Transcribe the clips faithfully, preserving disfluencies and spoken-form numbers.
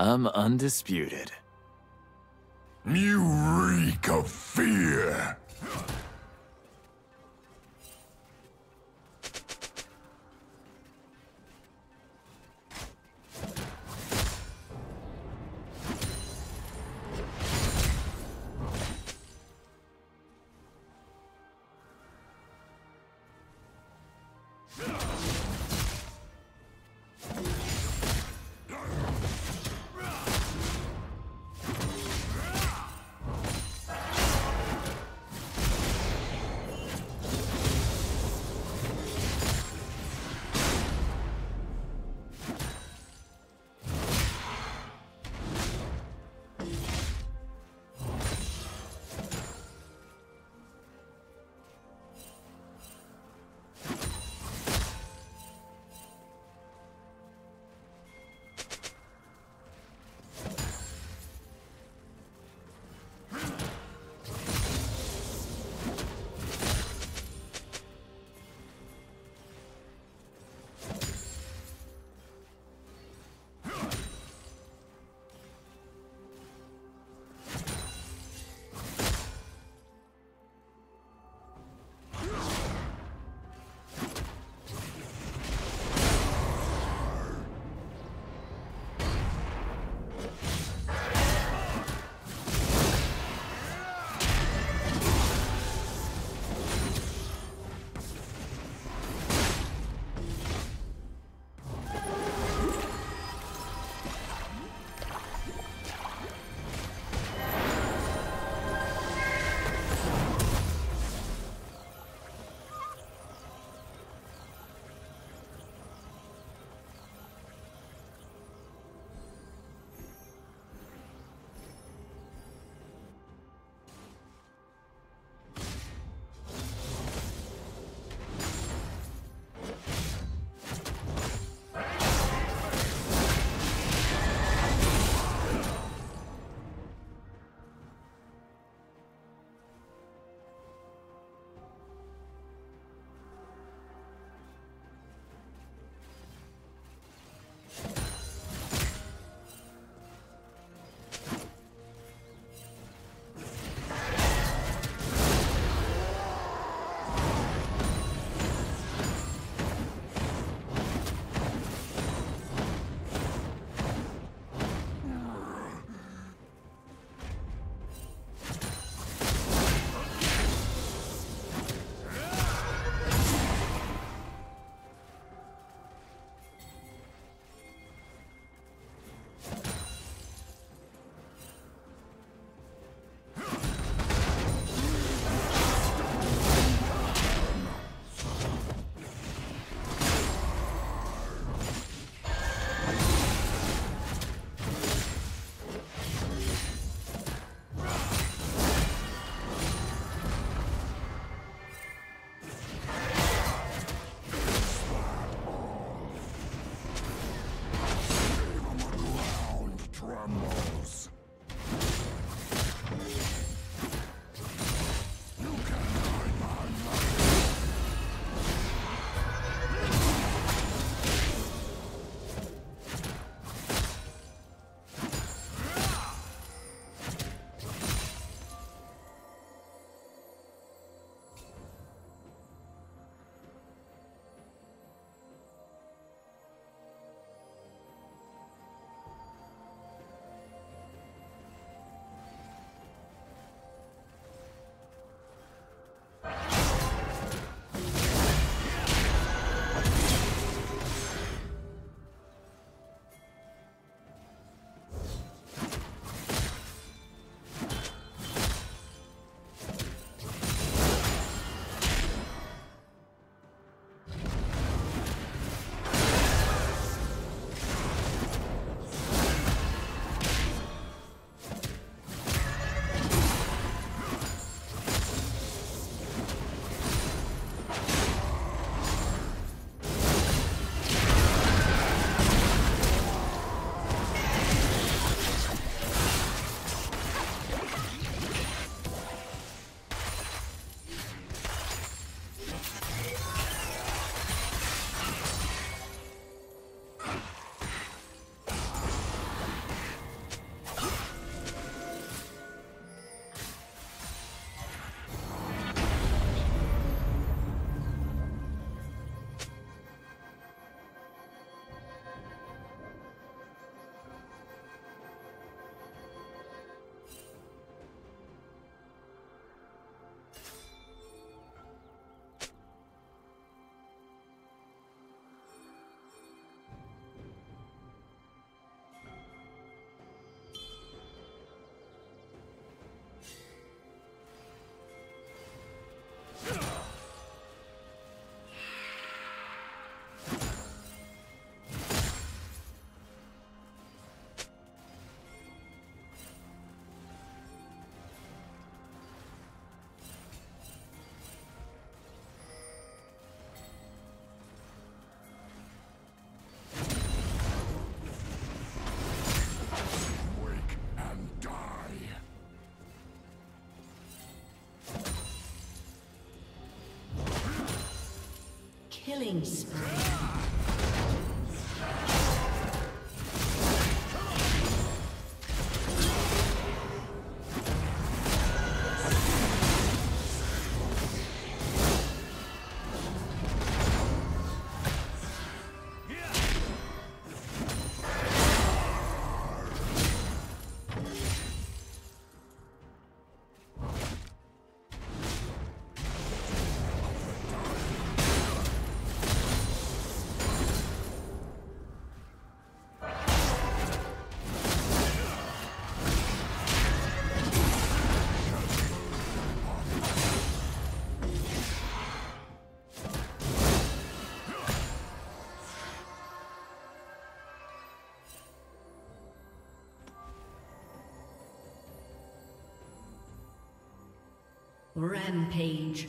I'm undisputed. You reek of fear! Killing spree. Rampage.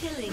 Killing